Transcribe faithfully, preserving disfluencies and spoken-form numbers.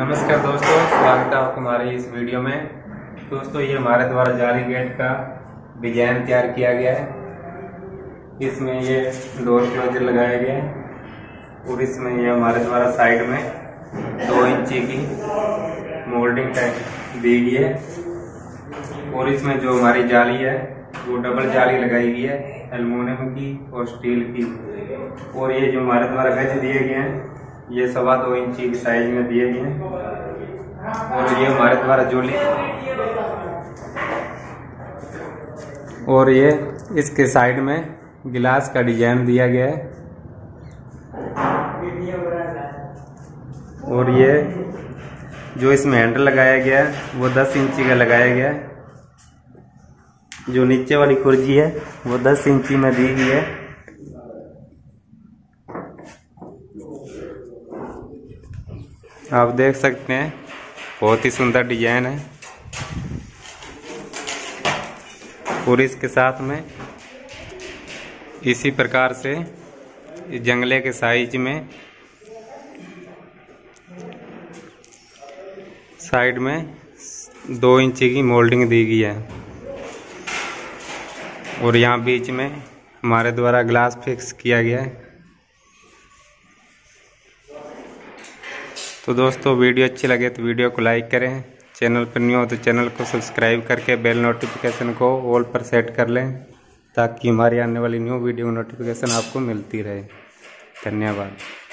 नमस्कार दोस्तों, स्वागत है आपको हमारे इस वीडियो में। दोस्तों, ये हमारे द्वारा जाली गेट का डिजाइन तैयार किया गया है। इसमें ये डोर क्लोजर लगाया गया है और इसमें ये हमारे द्वारा साइड में दो इंची की मोल्डिंग टाइप दी गई है और इसमें जो हमारी जाली है वो डबल जाली लगाई गई है, एल्युमिनियम की और स्टील की। और ये जो हमारे द्वारा गज दिए गए हैं ये सवा दो इंची की साइज में दिए गए हैं। और ये हमारे द्वारा जोली और ये इसके साइड में गिलास का डिजाइन दिया गया है। और ये जो इसमें हैंडल लगाया गया है वो दस इंची का लगाया गया है। जो नीचे वाली कुर्सी है वो दस इंची में दी गई है। आप देख सकते हैं, बहुत ही सुंदर डिजाइन है। और इसके साथ में इसी प्रकार से जंगले के साइज में साइड में दो इंची की मोल्डिंग दी गई है। और यहाँ बीच में हमारे द्वारा ग्लास फिक्स किया गया है। तो दोस्तों, वीडियो अच्छी लगे तो वीडियो को लाइक करें, चैनल पर न्यू हो तो चैनल को सब्सक्राइब करके बेल नोटिफिकेशन को ऑल पर सेट कर लें ताकि हमारी आने वाली न्यू वीडियो नोटिफिकेशन आपको मिलती रहे। धन्यवाद।